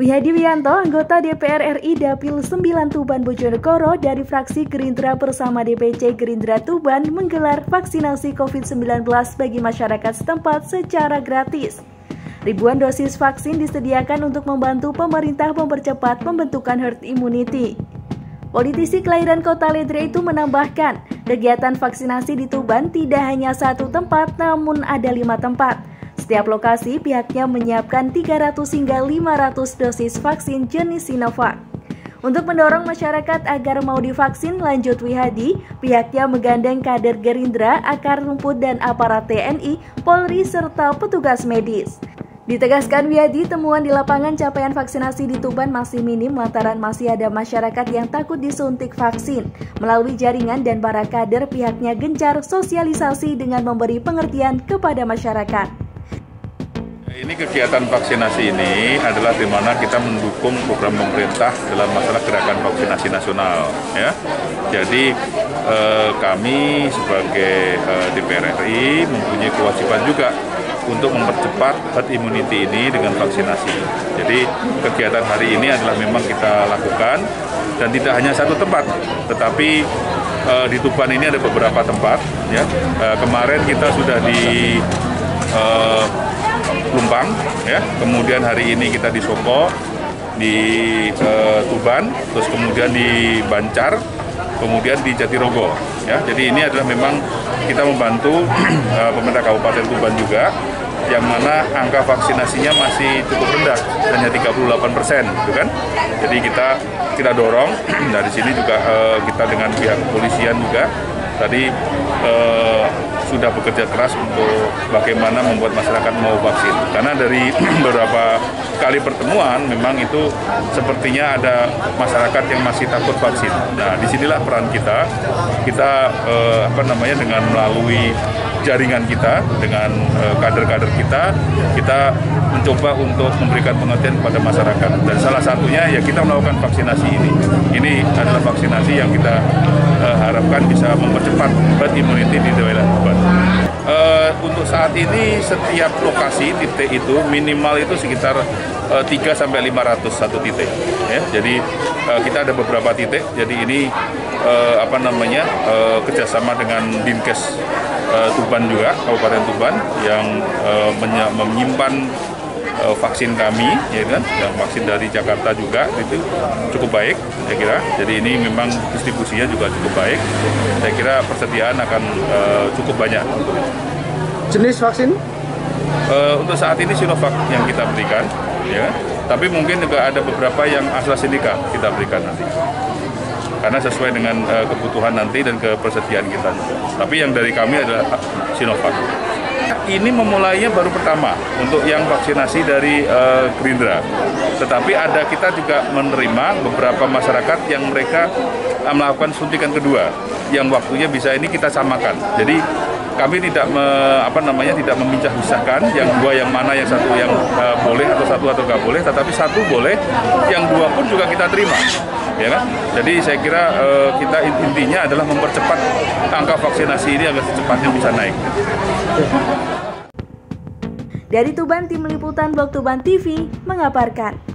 Wihadi Wianto, anggota DPR RI Dapil 9 Tuban Bojonegoro dari fraksi Gerindra bersama DPC Gerindra Tuban menggelar vaksinasi COVID-19 bagi masyarakat setempat secara gratis. Ribuan dosis vaksin disediakan untuk membantu pemerintah mempercepat pembentukan herd immunity. Politisi kelahiran kota Ledre itu menambahkan, kegiatan vaksinasi di Tuban tidak hanya satu tempat namun ada 5 tempat. Setiap lokasi pihaknya menyiapkan 300 hingga 500 dosis vaksin jenis Sinovac. Untuk mendorong masyarakat agar mau divaksin, lanjut Wihadi, pihaknya menggandeng kader Gerindra, akar rumput dan aparat TNI, Polri serta petugas medis. Ditegaskan Wihadi, temuan di lapangan capaian vaksinasi di Tuban masih minim lantaran masih ada masyarakat yang takut disuntik vaksin. Melalui jaringan dan para kader, pihaknya gencar sosialisasi dengan memberi pengertian kepada masyarakat. Ini kegiatan vaksinasi ini adalah di mana kita mendukung program pemerintah dalam masalah gerakan vaksinasi nasional, ya. Jadi kami sebagai DPR RI mempunyai kewajiban juga untuk mempercepat herd immunity ini dengan vaksinasi. Jadi kegiatan hari ini adalah memang kita lakukan dan tidak hanya satu tempat, tetapi di Tuban ini ada beberapa tempat, ya. Kemarin kita sudah di Lumpang, ya. Kemudian hari ini kita di Soko, di Tuban, terus kemudian di Bancar, kemudian di Jatirogo, ya. Jadi ini adalah memang kita membantu pemerintah Kabupaten Tuban juga, yang mana angka vaksinasinya masih cukup rendah, hanya 38%, gitu kan? Jadi kita dorong dari sini juga kita dengan pihak kepolisian juga tadi sudah bekerja keras untuk bagaimana membuat masyarakat mau vaksin. Karena dari beberapa kali pertemuan memang itu sepertinya ada masyarakat yang masih takut vaksin. Nah, disinilah peran kita. Kita dengan melalui jaringan kita, dengan kader-kader kita mencoba untuk memberikan pengertian kepada masyarakat. Dan salah satunya ya kita melakukan vaksinasi ini. Ini adalah vaksinasi yang kita harapkan bisa mempercepat herd immunity di daerah Tuban. Untuk saat ini setiap lokasi titik itu minimal itu sekitar 3-500 satu titik, ya. Jadi kita ada beberapa titik. Jadi ini kerjasama dengan Dinkes Tuban juga, Kabupaten Tuban yang menyimpan vaksin kami, ya kan, yang vaksin dari Jakarta juga itu cukup baik, saya kira. Jadi ini memang distribusinya juga cukup baik. Saya kira persediaan akan cukup banyak. Jenis vaksin? Untuk saat ini Sinovac yang kita berikan, ya. Tapi mungkin juga ada beberapa yang AstraZeneca kita berikan nanti, karena sesuai dengan kebutuhan nanti dan kepersediaan kita juga. Tapi yang dari kami adalah Sinovac. Ini memulainya baru pertama untuk yang vaksinasi dari Gerindra. Tetapi ada kita juga menerima beberapa masyarakat yang mereka melakukan suntikan kedua, yang waktunya bisa ini kita samakan. Jadi kami tidak mempisah-pisahkan yang dua yang mana, yang satu yang boleh atau satu nggak boleh, tetapi satu boleh, yang dua pun juga kita terima, ya kan? Jadi saya kira kita intinya adalah mempercepat angka vaksinasi ini agar secepatnya bisa naik. Dari Tuban, tim liputan Blog Tuban TV mengabarkan.